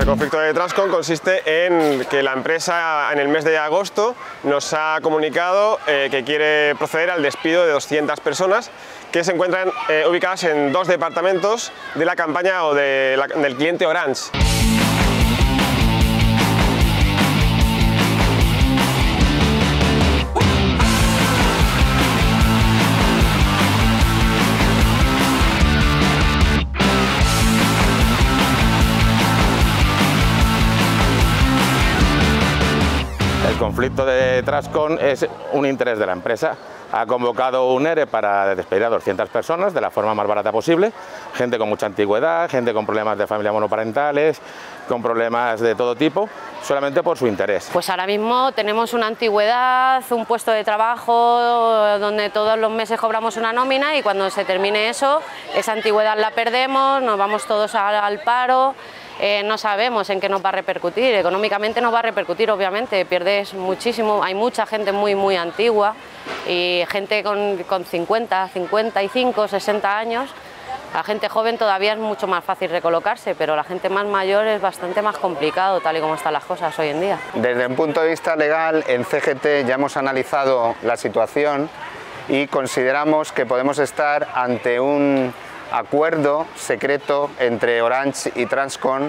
Nuestro conflicto de Transcom consiste en que la empresa en el mes de agosto nos ha comunicado que quiere proceder al despido de 200 personas que se encuentran ubicadas en dos departamentos de la campaña o del cliente Orange. El conflicto de Transcom es un interés de la empresa. Ha convocado un ERE para despedir a 200 personas de la forma más barata posible, gente con mucha antigüedad, gente con problemas de familia monoparentales, con problemas de todo tipo, solamente por su interés. Pues ahora mismo tenemos una antigüedad, un puesto de trabajo donde todos los meses cobramos una nómina y cuando se termine eso, esa antigüedad la perdemos, nos vamos todos al paro. No sabemos en qué nos va a repercutir, económicamente nos va a repercutir obviamente, pierdes muchísimo, hay mucha gente muy antigua y gente con 50, 55, 60 años, la gente joven todavía es mucho más fácil recolocarse, pero la gente más mayor es bastante más complicado tal y como están las cosas hoy en día. Desde un punto de vista legal, en CGT ya hemos analizado la situación y consideramos que podemos estar ante un acuerdo secreto entre Orange y Transcom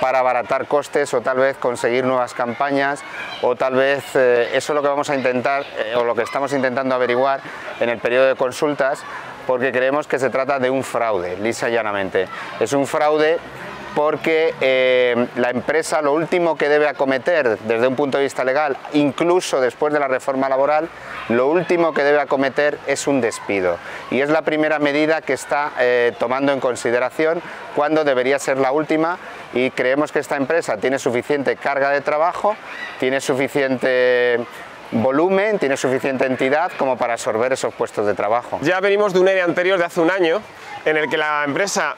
para abaratar costes o tal vez conseguir nuevas campañas o tal vez eso es lo que vamos a intentar o lo que estamos intentando averiguar en el periodo de consultas, porque creemos que se trata de un fraude, lisa y llanamente. Es un fraude porque la empresa lo último que debe acometer desde un punto de vista legal, incluso después de la reforma laboral, lo último que debe acometer es un despido. Y es la primera medida que está tomando en consideración cuando debería ser la última, y creemos que esta empresa tiene suficiente carga de trabajo, tiene suficiente volumen, tiene suficiente entidad como para absorber esos puestos de trabajo. Ya venimos de un ERE anterior de hace un año en el que la empresa,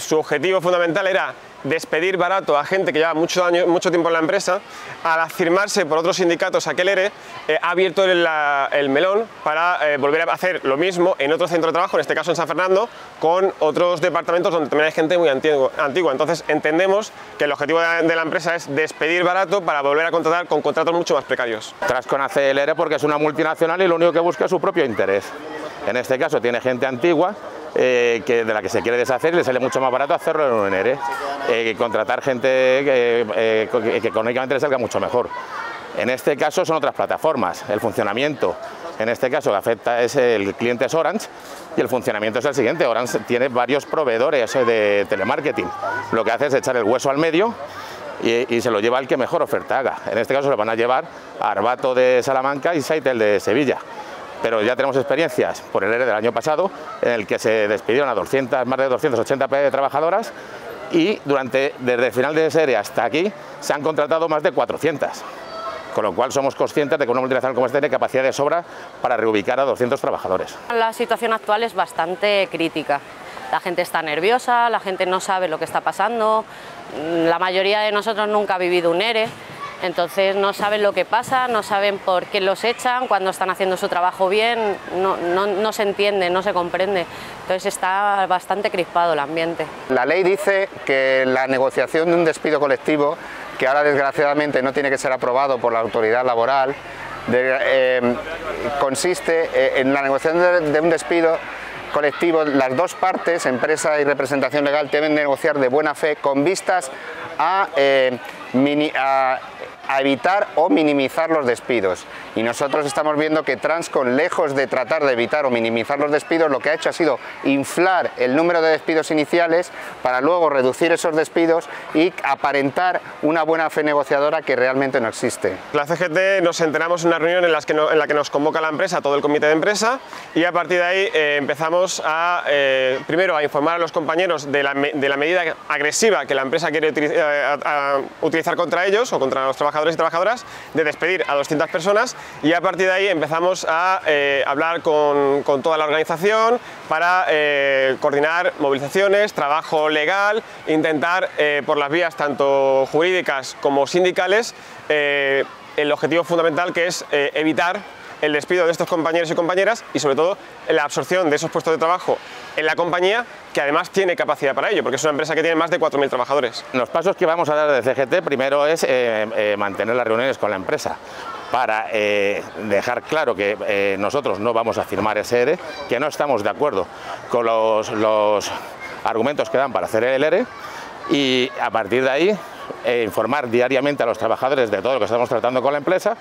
su objetivo fundamental era despedir barato a gente que lleva mucho tiempo en la empresa. Al afirmarse por otros sindicatos aquel ERE, ha abierto el melón para volver a hacer lo mismo en otro centro de trabajo, en este caso en San Fernando, con otros departamentos donde también hay gente muy antigua. Entonces entendemos que el objetivo de la empresa es despedir barato para volver a contratar con contratos mucho más precarios. Transcom hace el ERE porque es una multinacional y lo único que busca es su propio interés. En este caso tiene gente antigua de la que se quiere deshacer y le sale mucho más barato hacerlo en un ERE. Contratar gente que económicamente le salga mucho mejor. En este caso son otras plataformas, el funcionamiento. En este caso que afecta es el cliente es Orange y el funcionamiento es el siguiente. Orange tiene varios proveedores de telemarketing. Lo que hace es echar el hueso al medio y se lo lleva al que mejor oferta haga. En este caso se lo van a llevar a Arbato de Salamanca y Seitel de Sevilla. Pero ya tenemos experiencias por el ERE del año pasado en el que se despidieron a más de 280 trabajadoras y desde el final de ese ERE hasta aquí se han contratado más de 400. Con lo cual somos conscientes de que una multinacional como esta tiene capacidad de sobra para reubicar a 200 trabajadores. La situación actual es bastante crítica. La gente está nerviosa, la gente no sabe lo que está pasando, la mayoría de nosotros nunca ha vivido un ERE. Entonces no saben lo que pasa, no saben por qué los echan, cuando están haciendo su trabajo bien, no se entiende, no se comprende. Entonces está bastante crispado el ambiente. La ley dice que la negociación de un despido colectivo, que ahora desgraciadamente no tiene que ser aprobado por la autoridad laboral, consiste en la negociación de un despido colectivo. Las dos partes, empresa y representación legal, deben negociar de buena fe con vistas a evitar o minimizar los despidos, y nosotros estamos viendo que Transcom, lejos de tratar de evitar o minimizar los despidos, lo que ha hecho ha sido inflar el número de despidos iniciales para luego reducir esos despidos y aparentar una buena fe negociadora que realmente no existe. La CGT nos enteramos en una reunión en la que nos convoca la empresa, todo el comité de empresa, y a partir de ahí empezamos primero a informar a los compañeros de la medida agresiva que la empresa quiere utilizar contra ellos o contra los trabajadores y trabajadoras, de despedir a 200 personas, y a partir de ahí empezamos a hablar con toda la organización para coordinar movilizaciones, trabajo legal, intentar por las vías tanto jurídicas como sindicales el objetivo fundamental que es evitar el despido de estos compañeros y compañeras y sobre todo la absorción de esos puestos de trabajo en la compañía, que además tiene capacidad para ello, porque es una empresa que tiene más de 4.000 trabajadores. Los pasos que vamos a dar de CGT primero es mantener las reuniones con la empresa, para dejar claro que nosotros no vamos a firmar ese ERE, que no estamos de acuerdo con los argumentos que dan para hacer el ERE, y a partir de ahí informar diariamente a los trabajadores de todo lo que estamos tratando con la empresa,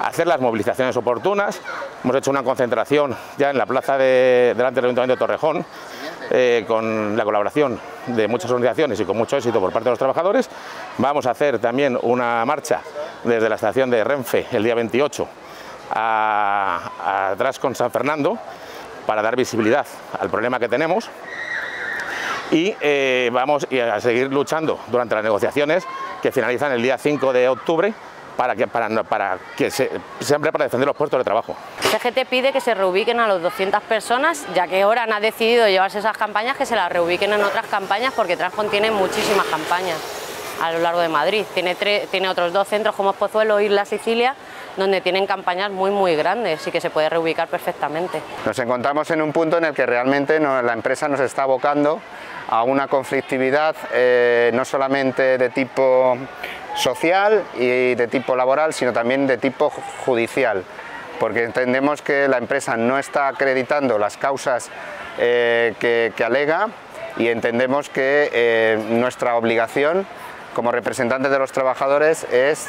hacer las movilizaciones oportunas. Hemos hecho una concentración ya en la plaza delante del Ayuntamiento de Torrejón, con la colaboración de muchas organizaciones y con mucho éxito por parte de los trabajadores. Vamos a hacer también una marcha desde la estación de Renfe el día 28 a Transcom San Fernando para dar visibilidad al problema que tenemos, y vamos a seguir luchando durante las negociaciones que finalizan el día 5 de octubre siempre para defender los puestos de trabajo. CGT pide que se reubiquen a los 200 personas, ya que Orange ha decidido llevarse esas campañas, que se las reubiquen en otras campañas, porque Transcom tiene muchísimas campañas a lo largo de Madrid. Tiene otros dos centros como Espozuelo y la Sicilia, donde tienen campañas muy grandes y que se puede reubicar perfectamente. Nos encontramos en un punto en el que realmente la empresa nos está abocando a una conflictividad no solamente de tipo social y de tipo laboral, sino también de tipo judicial, porque entendemos que la empresa no está acreditando las causas que alega, y entendemos que nuestra obligación como representantes de los trabajadores es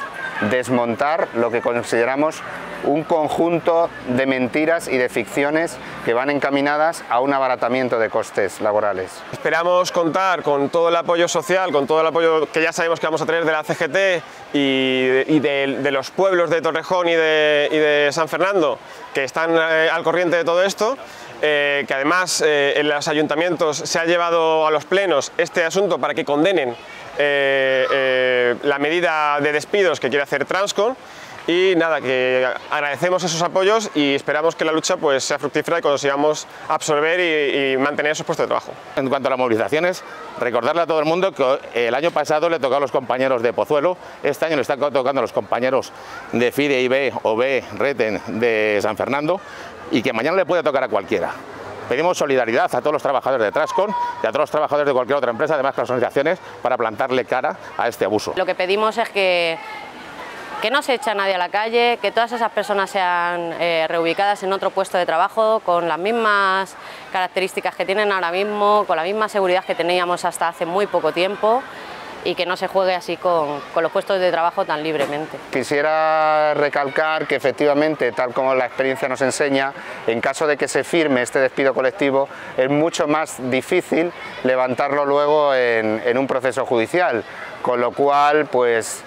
desmontar lo que consideramos un conjunto de mentiras y de ficciones que van encaminadas a un abaratamiento de costes laborales. Esperamos contar con todo el apoyo social, con todo el apoyo que ya sabemos que vamos a tener de la CGT y de los pueblos de Torrejón y de San Fernando, que están al corriente de todo esto, que además en los ayuntamientos se ha llevado a los plenos este asunto para que condenen la medida de despidos que quiere hacer Transcom. Y nada, que agradecemos esos apoyos y esperamos que la lucha pues sea fructífera y consigamos absorber y mantener esos puestos de trabajo. En cuanto a las movilizaciones, recordarle a todo el mundo que el año pasado le tocó a los compañeros de Pozuelo, este año le están tocando a los compañeros de FIDE, IB, OB, RETEN de San Fernando, y que mañana le puede tocar a cualquiera. Pedimos solidaridad a todos los trabajadores de Transcom y a todos los trabajadores de cualquier otra empresa, además que las organizaciones, para plantarle cara a este abuso. Lo que pedimos es que no se eche a nadie a la calle, que todas esas personas sean reubicadas en otro puesto de trabajo con las mismas características que tienen ahora mismo, con la misma seguridad que teníamos hasta hace muy poco tiempo, y que no se juegue así con los puestos de trabajo tan libremente. Quisiera recalcar que efectivamente, tal como la experiencia nos enseña, en caso de que se firme este despido colectivo, es mucho más difícil levantarlo luego en un proceso judicial, con lo cual pues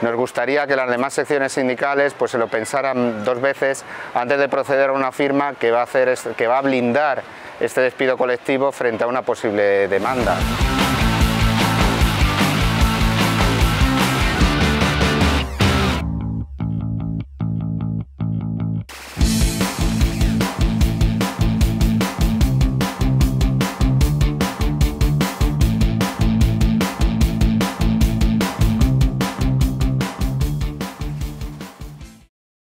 nos gustaría que las demás secciones sindicales pues se lo pensaran dos veces antes de proceder a una firma que va a blindar este despido colectivo frente a una posible demanda.